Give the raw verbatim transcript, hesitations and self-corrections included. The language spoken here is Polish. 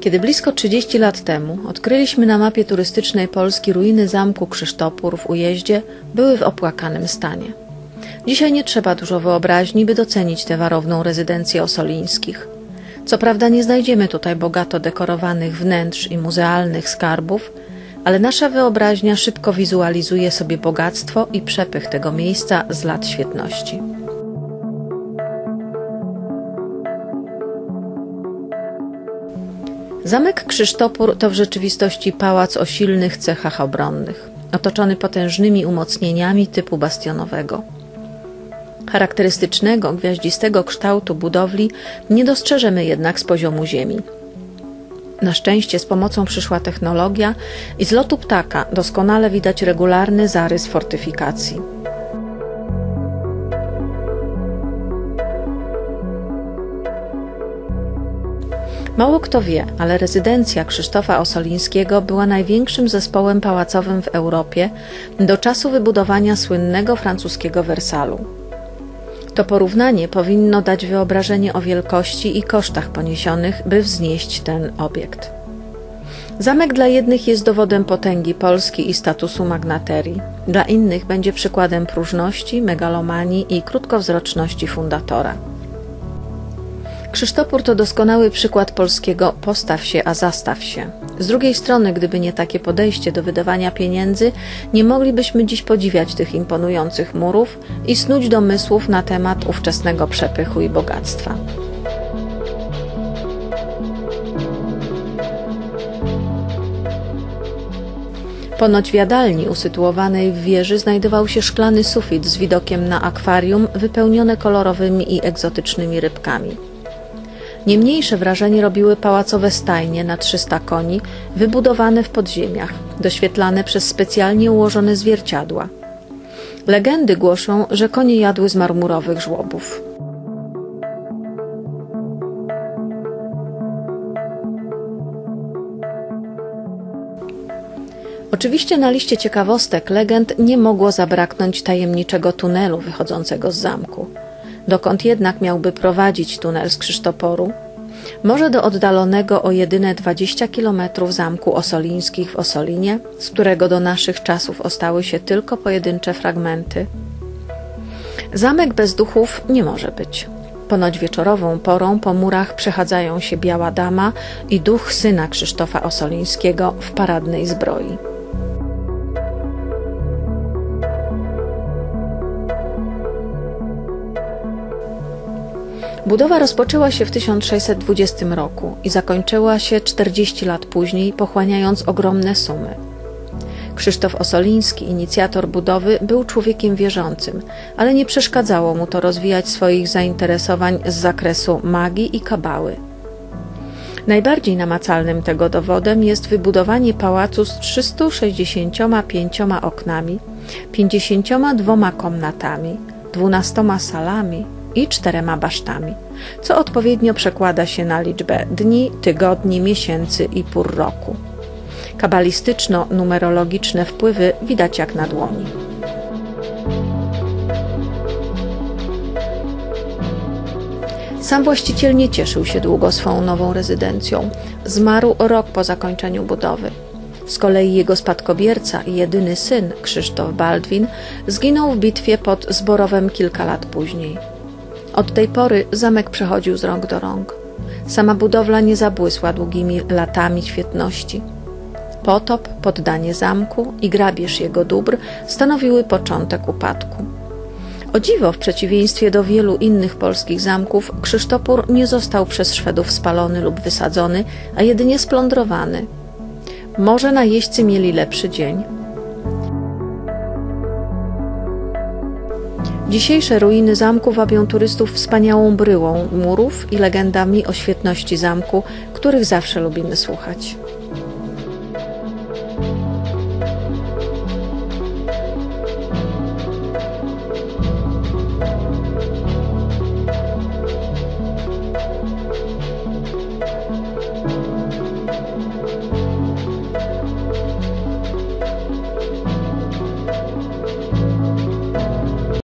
Kiedy blisko trzydziestu lat temu odkryliśmy na mapie turystycznej Polski ruiny zamku Krzyżtopór w Ujeździe, były w opłakanym stanie. Dzisiaj nie trzeba dużo wyobraźni, by docenić tę warowną rezydencję Ossolińskich. Co prawda nie znajdziemy tutaj bogato dekorowanych wnętrz i muzealnych skarbów, ale nasza wyobraźnia szybko wizualizuje sobie bogactwo i przepych tego miejsca z lat świetności. Zamek Krzyżtopór to w rzeczywistości pałac o silnych cechach obronnych, otoczony potężnymi umocnieniami typu bastionowego. Charakterystycznego, gwiaździstego kształtu budowli nie dostrzeżemy jednak z poziomu ziemi. Na szczęście z pomocą przyszła technologia i z lotu ptaka doskonale widać regularny zarys fortyfikacji. Mało kto wie, ale rezydencja Krzysztofa Ossolińskiego była największym zespołem pałacowym w Europie do czasu wybudowania słynnego francuskiego Wersalu. To porównanie powinno dać wyobrażenie o wielkości i kosztach poniesionych, by wznieść ten obiekt. Zamek dla jednych jest dowodem potęgi Polski i statusu magnaterii, dla innych będzie przykładem próżności, megalomanii i krótkowzroczności fundatora. Krzyżtopór to doskonały przykład polskiego postaw się, a zastaw się. Z drugiej strony, gdyby nie takie podejście do wydawania pieniędzy, nie moglibyśmy dziś podziwiać tych imponujących murów i snuć domysłów na temat ówczesnego przepychu i bogactwa. Ponoć w jadalni usytuowanej w wieży znajdował się szklany sufit z widokiem na akwarium wypełnione kolorowymi i egzotycznymi rybkami. Nie mniejsze wrażenie robiły pałacowe stajnie na trzysta koni, wybudowane w podziemiach, doświetlane przez specjalnie ułożone zwierciadła. Legendy głoszą, że konie jadły z marmurowych żłobów. Oczywiście na liście ciekawostek legend nie mogło zabraknąć tajemniczego tunelu wychodzącego z zamku. Dokąd jednak miałby prowadzić tunel z Krzyżtoporu? Może do oddalonego o jedyne dwadzieścia kilometrów zamku Ossolińskich w Ossolinie, z którego do naszych czasów ostały się tylko pojedyncze fragmenty? Zamek bez duchów nie może być. Ponoć wieczorową porą po murach przechadzają się Biała Dama i duch syna Krzysztofa Ossolińskiego w paradnej zbroi. Budowa rozpoczęła się w tysiąc sześćset dwudziestym roku i zakończyła się czterdzieści lat później, pochłaniając ogromne sumy. Krzysztof Ossoliński, inicjator budowy, był człowiekiem wierzącym, ale nie przeszkadzało mu to rozwijać swoich zainteresowań z zakresu magii i kabały. Najbardziej namacalnym tego dowodem jest wybudowanie pałacu z trzystu sześćdziesięcioma pięcioma oknami, pięćdziesięcioma dwoma komnatami, dwunastoma salami i czterema basztami, co odpowiednio przekłada się na liczbę dni, tygodni, miesięcy i pór roku. Kabalistyczno-numerologiczne wpływy widać jak na dłoni. Sam właściciel nie cieszył się długo swą nową rezydencją. Zmarł rok po zakończeniu budowy. Z kolei jego spadkobierca i jedyny syn, Krzysztof Baldwin, zginął w bitwie pod Zborowem kilka lat później. Od tej pory zamek przechodził z rąk do rąk. Sama budowla nie zabłysła długimi latami świetności. Potop, poddanie zamku i grabież jego dóbr stanowiły początek upadku. O dziwo, w przeciwieństwie do wielu innych polskich zamków, Krzyżtopór nie został przez Szwedów spalony lub wysadzony, a jedynie splądrowany. Może najeźdźcy mieli lepszy dzień. Dzisiejsze ruiny zamku wabią turystów wspaniałą bryłą murów i legendami o świetności zamku, których zawsze lubimy słuchać.